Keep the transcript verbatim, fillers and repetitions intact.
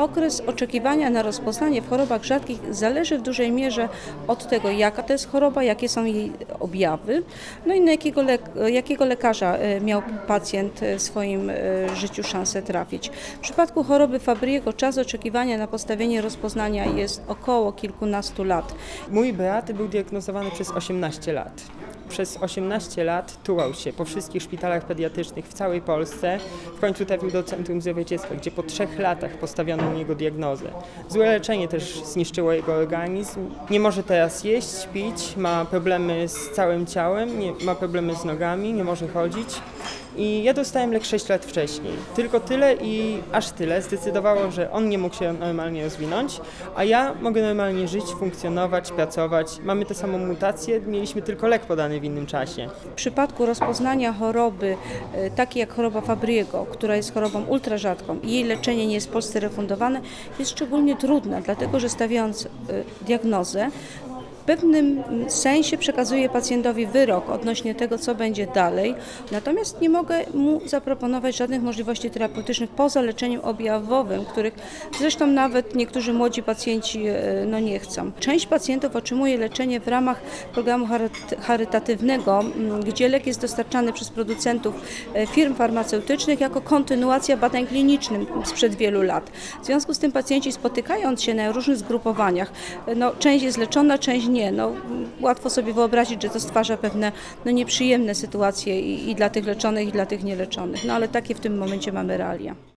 Okres oczekiwania na rozpoznanie w chorobach rzadkich zależy w dużej mierze od tego, jaka to jest choroba, jakie są jej objawy, no i na jakiego, lek jakiego lekarza miał pacjent w swoim życiu szansę trafić. W przypadku choroby Fabry'ego czas oczekiwania na postawienie rozpoznania jest około kilkunastu lat. Mój Beaty był diagnozowany przez osiemnaście lat. Przez osiemnaście lat tułał się po wszystkich szpitalach pediatrycznych w całej Polsce. W końcu trafił do Centrum Zdrowia Dziecka, gdzie po trzech latach postawiono u niego diagnozę. Złe leczenie też zniszczyło jego organizm. Nie może teraz jeść, pić, ma problemy z całym ciałem, nie, ma problemy z nogami, nie może chodzić. I ja dostałem lek sześć lat wcześniej. Tylko tyle i aż tyle zdecydowało, że on nie mógł się normalnie rozwinąć, a ja mogę normalnie żyć, funkcjonować, pracować. Mamy tę samą mutację, mieliśmy tylko lek podany w innym czasie. W przypadku rozpoznania choroby, takiej jak choroba Fabry'ego, która jest chorobą ultrarzadką i jej leczenie nie jest w Polsce refundowane, jest szczególnie trudna, dlatego że stawiając diagnozę, w pewnym sensie przekazuje pacjentowi wyrok odnośnie tego, co będzie dalej, natomiast nie mogę mu zaproponować żadnych możliwości terapeutycznych poza leczeniem objawowym, których zresztą nawet niektórzy młodzi pacjenci no, nie chcą. Część pacjentów otrzymuje leczenie w ramach programu charytatywnego, gdzie lek jest dostarczany przez producentów firm farmaceutycznych jako kontynuacja badań klinicznych sprzed wielu lat. W związku z tym pacjenci, spotykając się na różnych zgrupowaniach, no, część jest leczona, część nie. No, łatwo sobie wyobrazić, że to stwarza pewne no, nieprzyjemne sytuacje i, i dla tych leczonych, i dla tych nieleczonych. No ale takie w tym momencie mamy realia.